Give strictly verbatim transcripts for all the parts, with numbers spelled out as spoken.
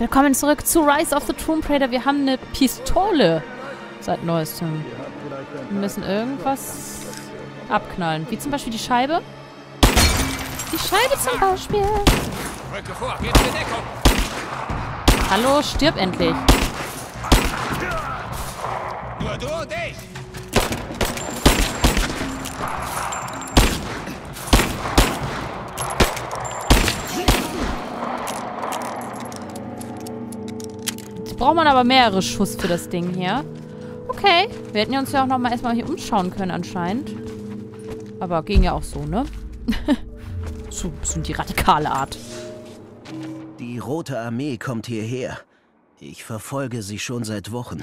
Willkommen zurück zu Rise of the Tomb Raider. Wir haben eine Pistole seit neuestem. Wir müssen irgendwas abknallen. Wie zum Beispiel die Scheibe. Die Scheibe zum Beispiel. Rücke vor, geht in Deckung. Hallo, stirb endlich. Nur du und ich. Braucht man aber mehrere Schuss für das Ding hier. Okay. Wir hätten ja uns ja auch nochmal erstmal hier umschauen können anscheinend. Aber ging ja auch so, ne? So sind die radikale Art. Die Rote Armee kommt hierher. Ich verfolge sie schon seit Wochen.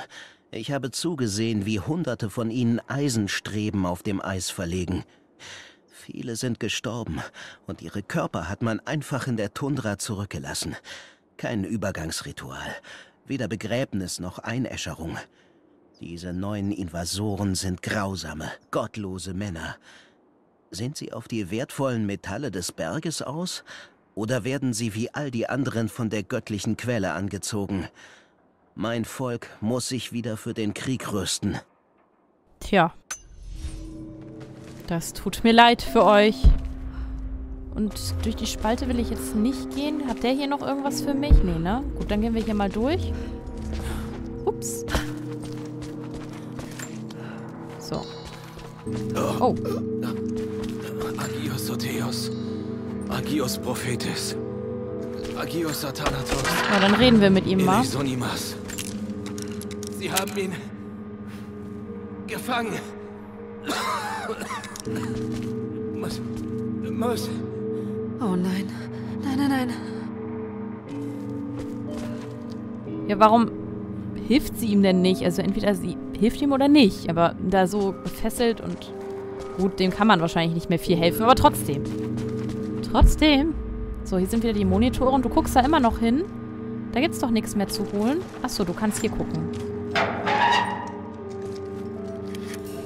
Ich habe zugesehen, wie Hunderte von ihnen Eisenstreben auf dem Eis verlegen. Viele sind gestorben und ihre Körper hat man einfach in der Tundra zurückgelassen. Kein Übergangsritual. Weder Begräbnis noch Einäscherung. Diese neuen Invasoren sind grausame, gottlose Männer. Sind sie auf die wertvollen Metalle des Berges aus? Oder werden sie wie all die anderen von der göttlichen Quelle angezogen? Mein Volk muss sich wieder für den Krieg rüsten. Tja. Das tut mir leid für euch. Und durch die Spalte will ich jetzt nicht gehen. Hat der hier noch irgendwas für mich? Nee, ne? Gut, dann gehen wir hier mal durch. Ups. So. Oh. Agios Otheos. Agios Prophetes. Agios Satanatos. Na, dann reden wir mit ihm mal. Sie haben ihn gefangen. Was? Was? Oh nein. Nein, nein, nein. Ja, warum hilft sie ihm denn nicht? Also entweder sie hilft ihm oder nicht. Aber da so gefesselt und... Gut, dem kann man wahrscheinlich nicht mehr viel helfen. Aber trotzdem. Trotzdem. So, hier sind wieder die Monitore und du guckst da immer noch hin. Da gibt's doch nichts mehr zu holen. Achso, du kannst hier gucken.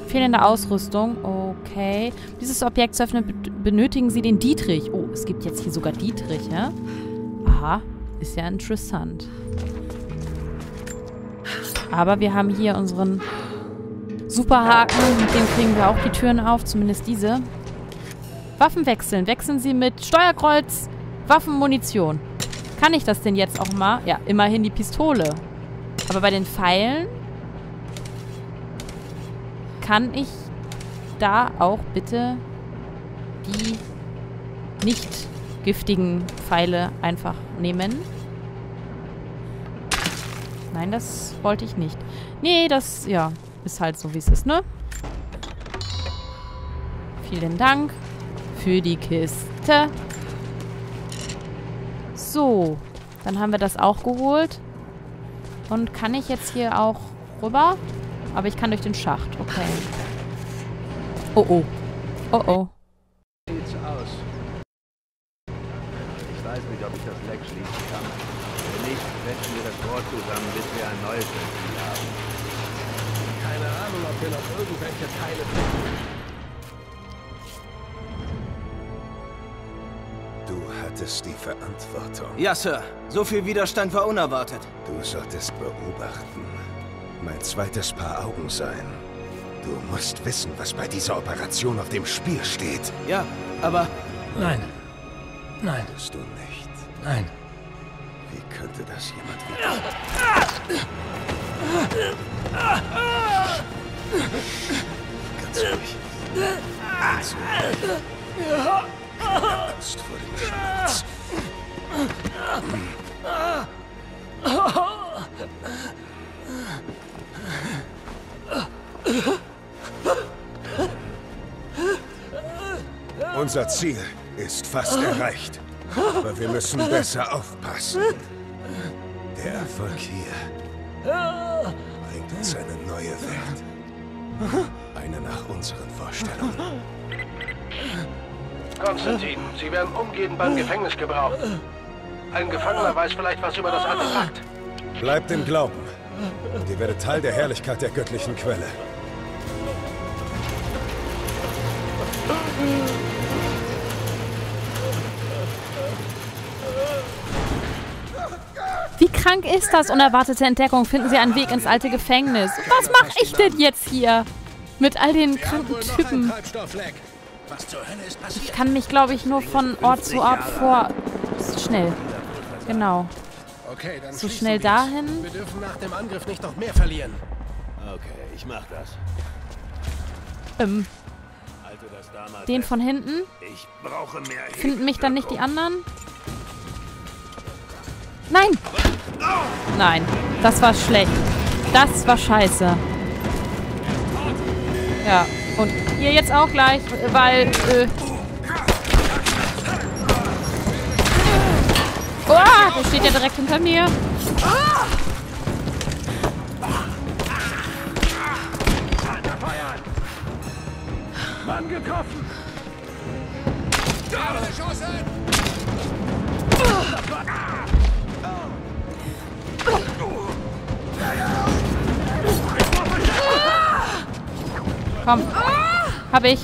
Fehlende Ausrüstung. Okay. Dieses Objekt zu öffnen, benötigen Sie den Dietrich. Oh, es gibt jetzt hier sogar Dietrich, ja? Aha. Ist ja interessant. Aber wir haben hier unseren Superhaken. Mit dem kriegen wir auch die Türen auf. Zumindest diese. Waffen wechseln. Wechseln Sie mit Steuerkreuz, Waffen, Munition. Kann ich das denn jetzt auch mal? Ja, immerhin die Pistole. Aber bei den Pfeilen... Kann ich da auch bitte die nicht giftigen Pfeile einfach nehmen? Nein, das wollte ich nicht. Nee, das, ja, ist halt so, wie es ist, ne? Vielen Dank für die Kiste. So, dann haben wir das auch geholt. Und kann ich jetzt hier auch rüber... Aber ich kann durch den Schacht. Okay. Oh, oh. Oh, oh. Wie sieht's aus? Ich weiß nicht, ob ich das Leck schließen kann. Wenn nicht, quetschen wir das Rohr zusammen, bis wir ein neues Ventil haben. Keine Ahnung, ob wir noch irgendwelche Teile finden. Du hattest die Verantwortung. Ja, Sir. So viel Widerstand war unerwartet. Du solltest beobachten. Mein zweites Paar Augen sein. Du musst wissen, was bei dieser Operation auf dem Spiel steht. Ja, aber... Nein. Nein. Tust du nicht. Nein. Wie könnte das jemand wissen? Ganz ruhig. Ganz ruhig. Keine Angst vor dem Schmerz. Unser Ziel ist fast erreicht, aber wir müssen besser aufpassen. Der Erfolg hier bringt uns eine neue Welt. Eine nach unseren Vorstellungen. Konstantin, Sie werden umgehend beim Gefängnis gebraucht. Ein Gefangener weiß vielleicht was über das Artefakt. Bleibt im Glauben. Und ihr werdet Teil der Herrlichkeit der göttlichen Quelle. Wie krank ist das? Unerwartete Entdeckung. Finden Sie einen Weg ins alte Gefängnis. Was mache ich denn jetzt hier? Mit all den kranken Typen. Ich kann mich, glaube ich, nur von Ort zu Ort vor... Schnell. Genau. So schnell dahin. Wir dürfen nach dem Angriff nicht noch mehr verlieren. Okay, ich mach das. Ähm. Den von hinten. Ich brauche mehr Hilfe. Finden mich dann nicht die anderen? Nein! Nein, das war schlecht. Das war scheiße. Ja, und ihr jetzt auch gleich, weil... Äh oh, der steht ja direkt hinter mir. Mann getroffen! Komm. Hab ich.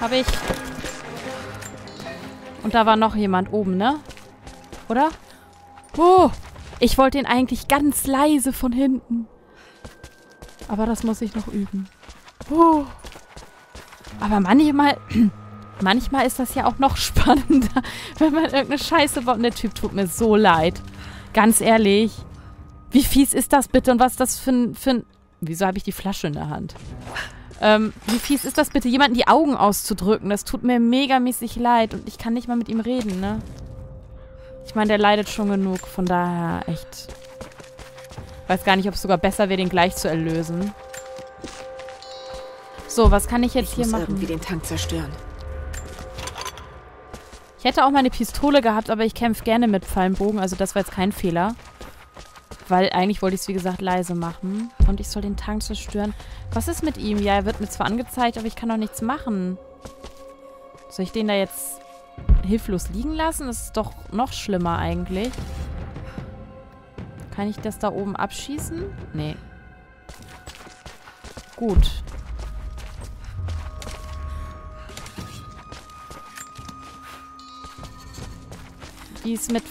Hab ich. Und da war noch jemand oben, ne? Oder? Oh! Ich wollte ihn eigentlich ganz leise von hinten. Aber das muss ich noch üben. Oh! Aber manchmal... Manchmal ist das ja auch noch spannender, wenn man irgendeine Scheiße baut. Und der Typ tut mir so leid. Ganz ehrlich. Wie fies ist das bitte? Und was ist das für ein... Für ein Wieso habe ich die Flasche in der Hand? Ähm, wie fies ist das bitte, jemanden die Augen auszudrücken? Das tut mir megamäßig leid. Und ich kann nicht mal mit ihm reden, ne? Ich meine, der leidet schon genug. Von daher echt... Ich weiß gar nicht, ob es sogar besser wäre, den gleich zu erlösen. So, was kann ich jetzt ich hier muss machen? Irgendwie den Tank zerstören. Ich hätte auch meine Pistole gehabt, aber ich kämpfe gerne mit Pfeilenbogen. Also das war jetzt kein Fehler. Weil eigentlich wollte ich es, wie gesagt, leise machen. Und ich soll den Tank zerstören. Was ist mit ihm? Ja, er wird mir zwar angezeigt, aber ich kann doch nichts machen. Soll ich den da jetzt hilflos liegen lassen? Das ist doch noch schlimmer eigentlich. Kann ich das da oben abschießen? Nee. Gut. Die ist mit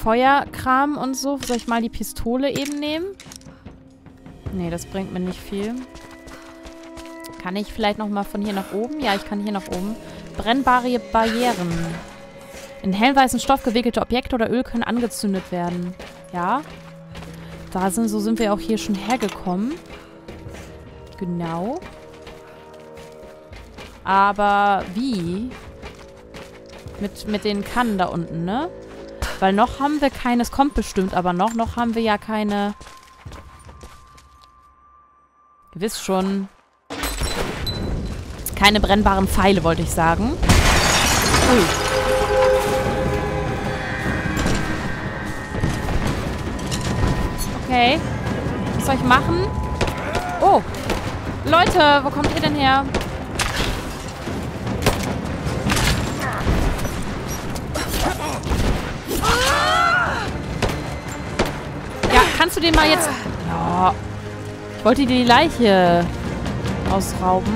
Feuerkram und so. Soll ich mal die Pistole eben nehmen? Nee, das bringt mir nicht viel. Kann ich vielleicht nochmal von hier nach oben? Ja, ich kann hier nach oben. Brennbare Barrieren. In hellweißen Stoff gewickelte Objekte oder Öl können angezündet werden. Ja. Da sind, so sind wir auch hier schon hergekommen. Genau. Aber wie? Mit, mit den Kannen da unten, ne? Weil noch haben wir keine, es kommt bestimmt, aber noch, noch haben wir ja keine... Ihr wisst schon. Keine brennbaren Pfeile, wollte ich sagen. Ui. Okay. Was soll ich machen? Oh. Leute, wo kommt ihr denn her? Kannst du den mal jetzt... Ja. Ich wollte dir die Leiche ausrauben.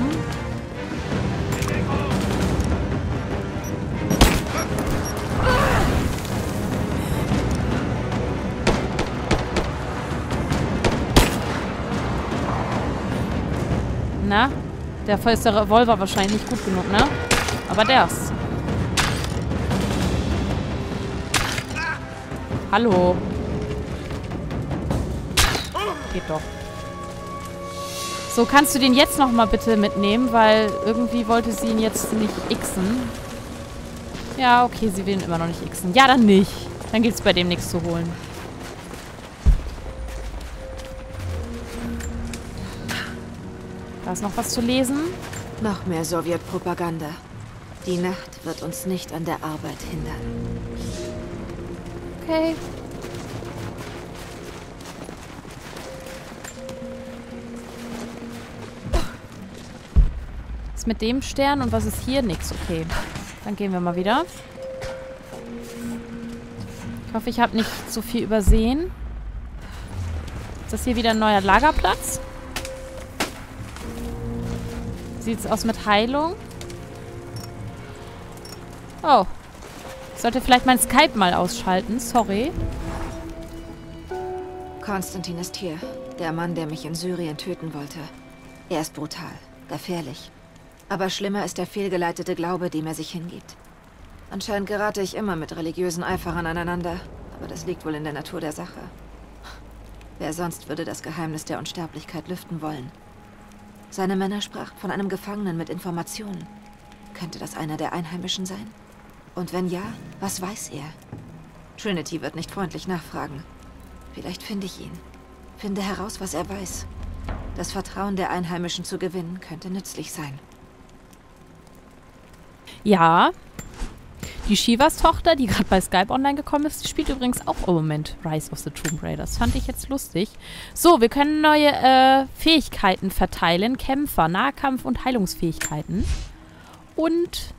Na? Dafür ist der Revolver wahrscheinlich nicht gut genug, ne? Aber der ist. Hallo. Geht doch. So, kannst du den jetzt nochmal bitte mitnehmen, weil irgendwie wollte sie ihn jetzt nicht xen. Ja, okay, sie will ihn immer noch nicht xen. Ja, dann nicht. Dann gibt's bei dem nichts zu holen. Da ist noch was zu lesen. Noch mehr Sowjetpropaganda. Die Nacht wird uns nicht an der Arbeit hindern. Okay. Mit dem Stern und was ist hier? Nix. Okay. Dann gehen wir mal wieder. Ich hoffe, ich habe nicht so viel übersehen. Ist das hier wieder ein neuer Lagerplatz? sieht's aus mit Heilung? Oh. Ich sollte vielleicht mein Skype mal ausschalten. Sorry. Konstantin ist hier. Der Mann, der mich in Syrien töten wollte. Er ist brutal, gefährlich. Aber schlimmer ist der fehlgeleitete Glaube, dem er sich hingibt. Anscheinend gerate ich immer mit religiösen Eiferern aneinander. Aber das liegt wohl in der Natur der Sache. Wer sonst würde das Geheimnis der Unsterblichkeit lüften wollen? Seine Männer sprachen von einem Gefangenen mit Informationen. Könnte das einer der Einheimischen sein? Und wenn ja, was weiß er? Trinity wird nicht freundlich nachfragen. Vielleicht finde ich ihn. Finde heraus, was er weiß. Das Vertrauen der Einheimischen zu gewinnen, könnte nützlich sein. Ja. Die Shivas Tochter, die gerade bei Skype online gekommen ist, die spielt übrigens auch im Moment Rise of the Tomb Raider. Das fand ich jetzt lustig. So, wir können neue äh, Fähigkeiten verteilen. Kämpfer, Nahkampf und Heilungsfähigkeiten. Und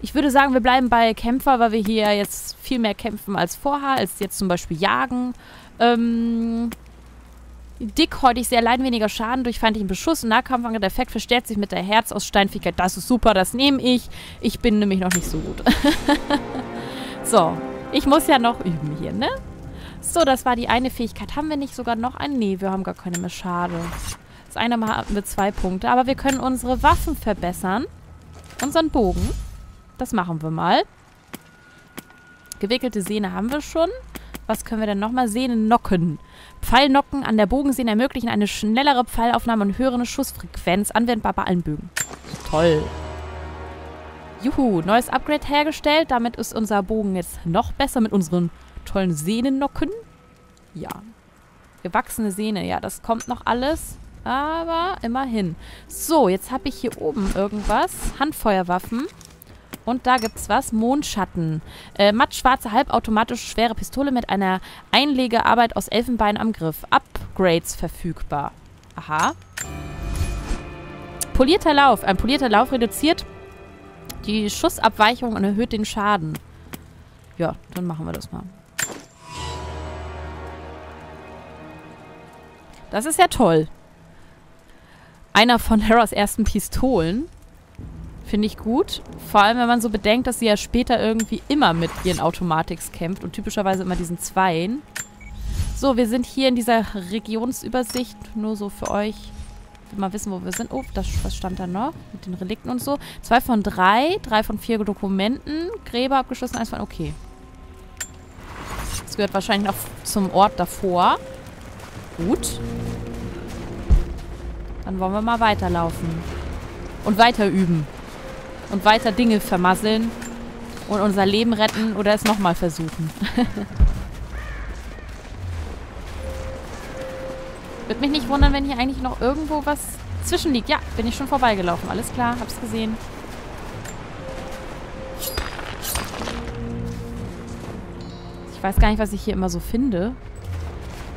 ich würde sagen, wir bleiben bei Kämpfer, weil wir hier jetzt viel mehr kämpfen als vorher, als jetzt zum Beispiel Jagen. Ähm, dickhäutig, sehr allein weniger Schaden durch feindlichen Beschuss. Nahkampfangriff, der Effekt verstärkt sich mit der Herz aus Steinfähigkeit. Das ist super, das nehme ich. Ich bin nämlich noch nicht so gut. So, ich muss ja noch üben hier, ne? So, das war die eine Fähigkeit. Haben wir nicht sogar noch eine? Nee, wir haben gar keine mehr. Schade. Das eine Mal hatten wir zwei Punkte. Aber wir können unsere Waffen verbessern. Unseren Bogen. Das machen wir mal. Gewickelte Sehne haben wir schon. Was können wir denn nochmal? Sehne nocken. Pfeilnocken an der Bogensehne ermöglichen eine schnellere Pfeilaufnahme und höhere Schussfrequenz. Anwendbar bei allen Bögen. Toll. Juhu, neues Upgrade hergestellt. Damit ist unser Bogen jetzt noch besser mit unseren tollen Sehnennocken. Ja. Gewachsene Sehne. Ja, das kommt noch alles. Aber immerhin. So, jetzt habe ich hier oben irgendwas. Handfeuerwaffen. Und da gibt's was. Mondschatten. Äh, mattschwarze, halbautomatische, schwere Pistole mit einer Einlegearbeit aus Elfenbein am Griff. Upgrades verfügbar. Aha. Polierter Lauf. Ein polierter Lauf reduziert die Schussabweichung und erhöht den Schaden. Ja, dann machen wir das mal. Das ist ja toll. Einer von Hera's ersten Pistolen. Finde ich gut. Vor allem, wenn man so bedenkt, dass sie ja später irgendwie immer mit ihren Automatics kämpft. Und typischerweise immer diesen Zweien. So, wir sind hier in dieser Regionsübersicht. Nur so für euch. Ich will mal wissen, wo wir sind. Oh, das, was stand da noch? Mit den Relikten und so. Zwei von drei. Drei von vier Dokumenten. Gräber abgeschlossen. Eins von... Okay. Das gehört wahrscheinlich noch zum Ort davor. Gut. Dann wollen wir mal weiterlaufen. Und weiter üben. Und weiter Dinge vermasseln und unser Leben retten oder es nochmal versuchen. Würde mich nicht wundern, wenn hier eigentlich noch irgendwo was zwischen liegt. Ja, bin ich schon vorbeigelaufen. Alles klar, hab's gesehen. Ich weiß gar nicht, was ich hier immer so finde.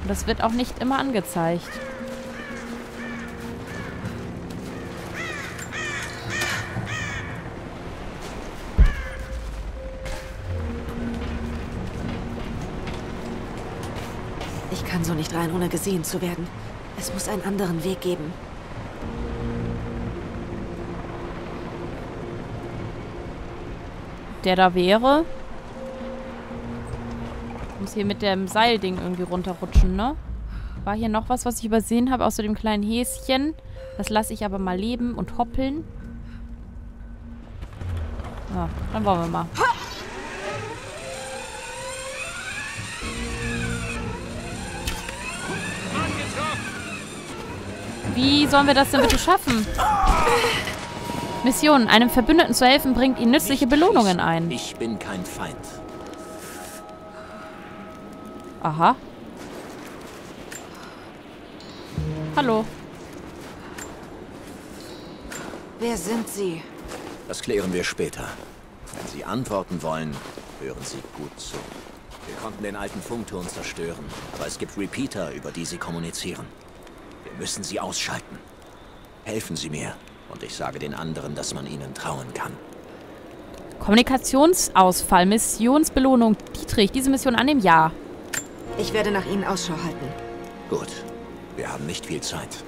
Und das wird auch nicht immer angezeigt. So nicht rein, ohne gesehen zu werden. Es muss einen anderen Weg geben. Der da wäre. Ich muss hier mit dem Seilding irgendwie runterrutschen, ne? War hier noch was, was ich übersehen habe, außer dem kleinen Häschen? Das lasse ich aber mal leben und hoppeln. Ja, dann wollen wir mal. Wie sollen wir das denn bitte schaffen? Mission. Einem Verbündeten zu helfen, bringt ihnen nützliche Belohnungen ein. Ich bin kein Feind. Aha. Hallo. Wer sind Sie? Das klären wir später. Wenn Sie antworten wollen, hören Sie gut zu. Wir konnten den alten Funkturm zerstören, aber es gibt Repeater, über die Sie kommunizieren. Wir müssen sie ausschalten. Helfen Sie mir und ich sage den anderen, dass man ihnen trauen kann. Kommunikationsausfall, Missionsbelohnung. Dietrich, diese Mission annehmen? Ja. Ich werde nach Ihnen Ausschau halten. Gut. Wir haben nicht viel Zeit.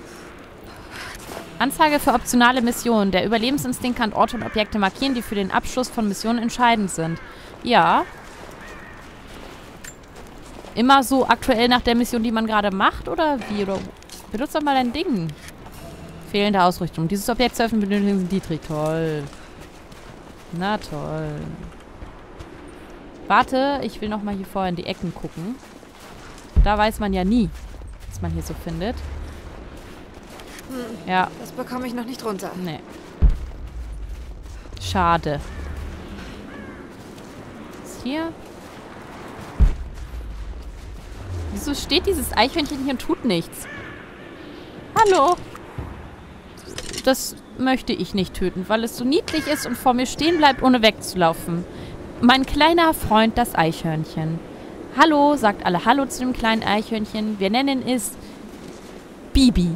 Anzeige für optionale Missionen. Der Überlebensinstinkt kann Orte und Objekte markieren, die für den Abschluss von Missionen entscheidend sind. Ja. Immer so aktuell nach der Mission, die man gerade macht, oder wie? Oder benutzt doch mal dein Ding. Fehlende Ausrichtung. Dieses Objekt zu öffnen benötigen Sie Dietrich. Toll. Na toll. Warte, ich will nochmal hier vorher in die Ecken gucken. Da weiß man ja nie, was man hier so findet. Hm, ja. Das bekomme ich noch nicht runter. Nee. Schade. Ist hier? Wieso steht dieses Eichhörnchen hier und tut nichts? Hallo? Das möchte ich nicht töten, weil es so niedlich ist und vor mir stehen bleibt, ohne wegzulaufen. Mein kleiner Freund, das Eichhörnchen. Hallo, sagt alle Hallo zu dem kleinen Eichhörnchen. Wir nennen es Bibi.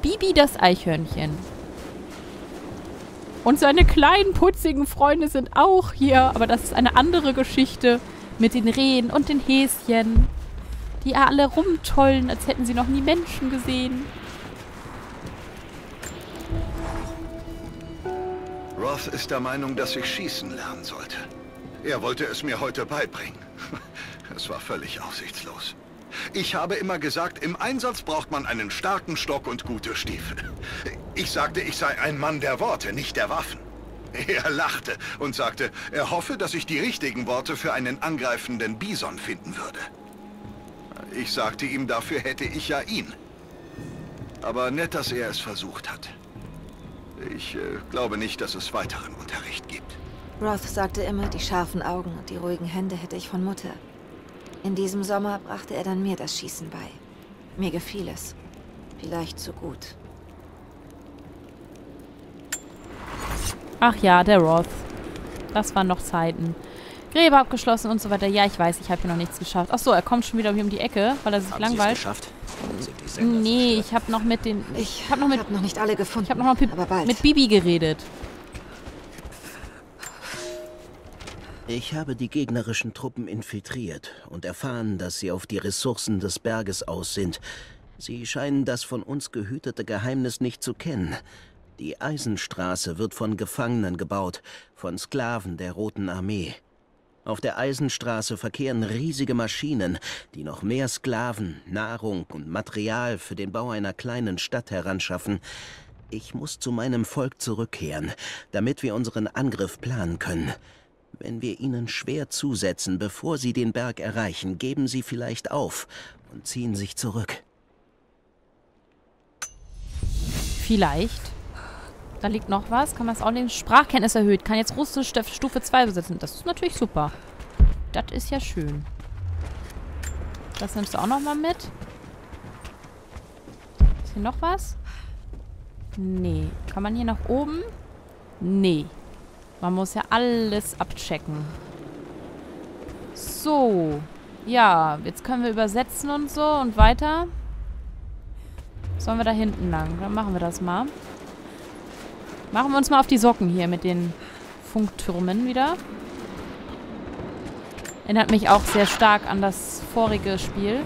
Bibi, das Eichhörnchen. Und seine kleinen, putzigen Freunde sind auch hier, aber das ist eine andere Geschichte mit den Rehen und den Häschen, die alle rumtollen, als hätten sie noch nie Menschen gesehen. Roth ist der Meinung, dass ich schießen lernen sollte. Er wollte es mir heute beibringen. Es war völlig aussichtslos. Ich habe immer gesagt, im Einsatz braucht man einen starken Stock und gute Stiefel. Ich sagte, ich sei ein Mann der Worte, nicht der Waffen. Er lachte und sagte, er hoffe, dass ich die richtigen Worte für einen angreifenden Bison finden würde. Ich sagte ihm, dafür hätte ich ja ihn. Aber nett, dass er es versucht hat. Ich äh, glaube nicht, dass es weiteren Unterricht gibt. Roth sagte immer, die scharfen Augen und die ruhigen Hände hätte ich von Mutter. In diesem Sommer brachte er dann mir das Schießen bei. Mir gefiel es. Vielleicht zu gut. Ach ja, der Roth. Das waren noch Zeiten. Gräber abgeschlossen und so weiter. Ja, ich weiß, ich habe hier noch nichts geschafft. Ach so, er kommt schon wieder um die Ecke, weil er sich langweilt. Geschafft? Nee, ich habe noch mit den... Ich habe noch, hab noch nicht alle gefunden. Ich habe noch mit, aber bald. mit Bibi geredet. Ich habe die gegnerischen Truppen infiltriert und erfahren, dass sie auf die Ressourcen des Berges aus sind. Sie scheinen das von uns gehütete Geheimnis nicht zu kennen. Die Eisenstraße wird von Gefangenen gebaut, von Sklaven der Roten Armee. Auf der Eisenstraße verkehren riesige Maschinen, die noch mehr Sklaven, Nahrung und Material für den Bau einer kleinen Stadt heranschaffen. Ich muss zu meinem Volk zurückkehren, damit wir unseren Angriff planen können. Wenn wir ihnen schwer zusetzen, bevor sie den Berg erreichen, geben sie vielleicht auf und ziehen sich zurück. Vielleicht. Da liegt noch was. Kann man es auch nehmen? Sprachkenntnis erhöht. Kann jetzt Russisch Stufe zwei besitzen. Das ist natürlich super. Das ist ja schön. Das nimmst du auch nochmal mit. Ist hier noch was? Nee. Kann man hier nach oben? Nee. Man muss ja alles abchecken. So. Ja, jetzt können wir übersetzen und so und weiter. Sollen wir da hinten lang? Dann machen wir das mal. Machen wir uns mal auf die Socken hier mit den Funktürmen wieder. Erinnert mich auch sehr stark an das vorige Spiel.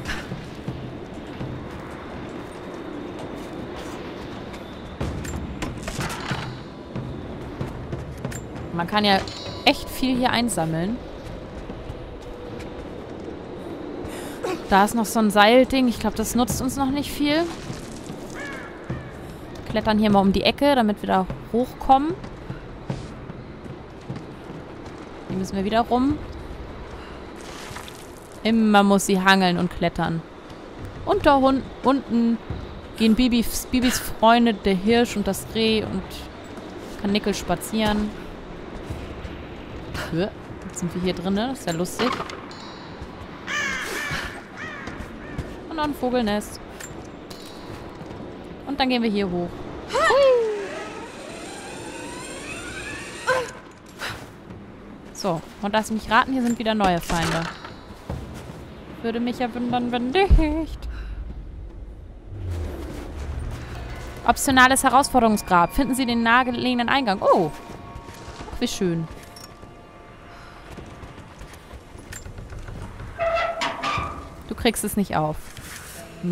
Man kann ja echt viel hier einsammeln. Da ist noch so ein Seilding. Ich glaube, das nutzt uns noch nicht viel. Klettern hier mal um die Ecke, damit wir da hochkommen. Hier müssen wir wieder rum. Immer muss sie hangeln und klettern. Und da unten gehen Bibis, Bibis Freunde, der Hirsch und das Reh und Karnickel spazieren. Jetzt sind wir hier drin, das ist ja lustig. Und noch ein Vogelnest. Und dann gehen wir hier hoch. So, und lass mich raten, hier sind wieder neue Feinde. Würde mich ja wundern, wenn nicht. Optionales Herausforderungsgrab. Finden Sie den nahegelegenen Eingang. Oh, ach, wie schön. Du kriegst es nicht auf.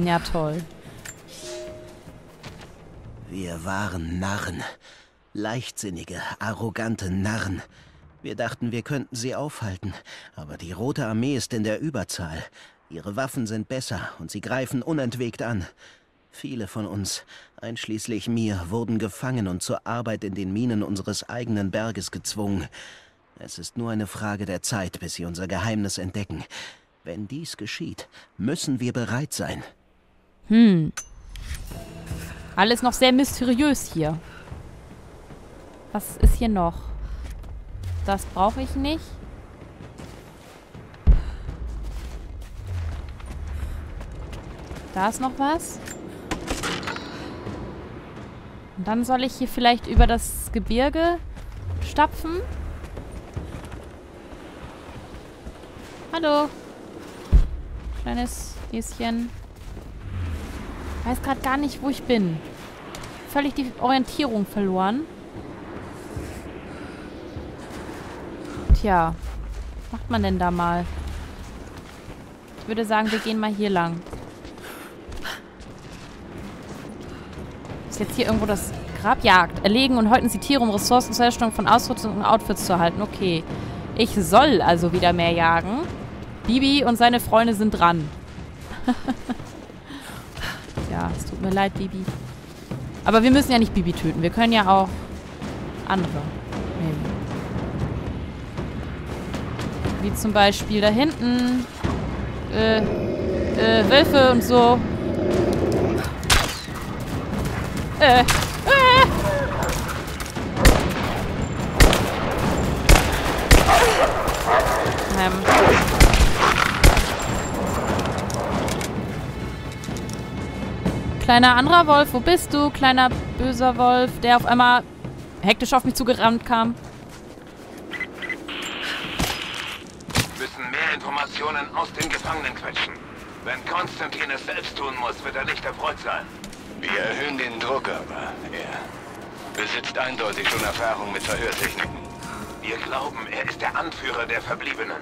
Ja, toll. Wir waren Narren. Leichtsinnige, arrogante Narren. Wir dachten, wir könnten sie aufhalten. Aber die Rote Armee ist in der Überzahl. Ihre Waffen sind besser und sie greifen unentwegt an. Viele von uns, einschließlich mir, wurden gefangen und zur Arbeit in den Minen unseres eigenen Berges gezwungen. Es ist nur eine Frage der Zeit, bis sie unser Geheimnis entdecken. Wenn dies geschieht, müssen wir bereit sein. Hm. Alles noch sehr mysteriös hier. Was ist hier noch? Das brauche ich nicht. Da ist noch was. Und dann soll ich hier vielleicht über das Gebirge stapfen. Hallo. Kleines Häschen. Ich weiß gerade gar nicht, wo ich bin. Völlig die Orientierung verloren. Tja, was macht man denn da mal? Ich würde sagen, wir gehen mal hier lang. Ist jetzt hier irgendwo das Grabjagd? Erlegen und häuten sie Tiere, um Ressourcen zur Herstellung von Ausrüstung und Outfits zu erhalten. Okay. Ich soll also wieder mehr jagen. Bibi und seine Freunde sind dran. Ja, es tut mir leid, Bibi. Aber wir müssen ja nicht Bibi töten. Wir können ja auch andere nehmen. Wie zum Beispiel da hinten. Äh, äh, Wölfe und so. Äh, äh. Ähm. Kleiner anderer Wolf, wo bist du? Kleiner böser Wolf, der auf einmal hektisch auf mich zugerannt kam. Wir müssen mehr Informationen aus den Gefangenen quetschen. Wenn Konstantin es selbst tun muss, wird er nicht erfreut sein. Wir erhöhen den Druck, aber er besitzt eindeutig schon Erfahrung mit Verhörtechniken. Wir glauben, er ist der Anführer der Verbliebenen.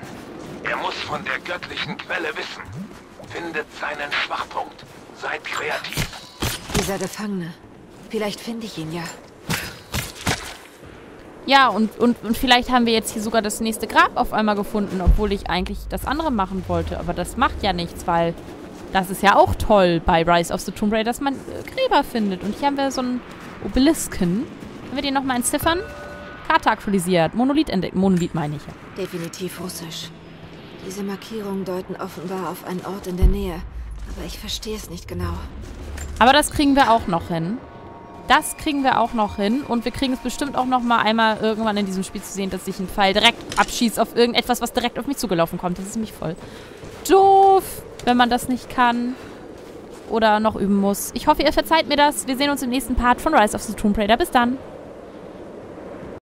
Er muss von der göttlichen Quelle wissen. Findet seinen Schwachpunkt. Seid kreativ. Dieser Gefangene. Vielleicht finde ich ihn ja. Ja, und, und, und vielleicht haben wir jetzt hier sogar das nächste Grab auf einmal gefunden, obwohl ich eigentlich das andere machen wollte. Aber das macht ja nichts, weil das ist ja auch toll bei Rise of the Tomb Raider, dass man äh, Gräber findet. Und hier haben wir so einen Obelisken. Können wir den nochmal entziffern? Karte aktualisiert. Monolith entdeckt. Monolith meine ich ja. Definitiv russisch. Diese Markierungen deuten offenbar auf einen Ort in der Nähe. Aber ich verstehe es nicht genau. Aber das kriegen wir auch noch hin. Das kriegen wir auch noch hin. Und wir kriegen es bestimmt auch noch mal einmal irgendwann in diesem Spiel zu sehen, dass ich einen Pfeil direkt abschieße auf irgendetwas, was direkt auf mich zugelaufen kommt. Das ist nämlich voll doof, wenn man das nicht kann oder noch üben muss. Ich hoffe, ihr verzeiht mir das. Wir sehen uns im nächsten Part von Rise of the Tomb Raider. Bis dann.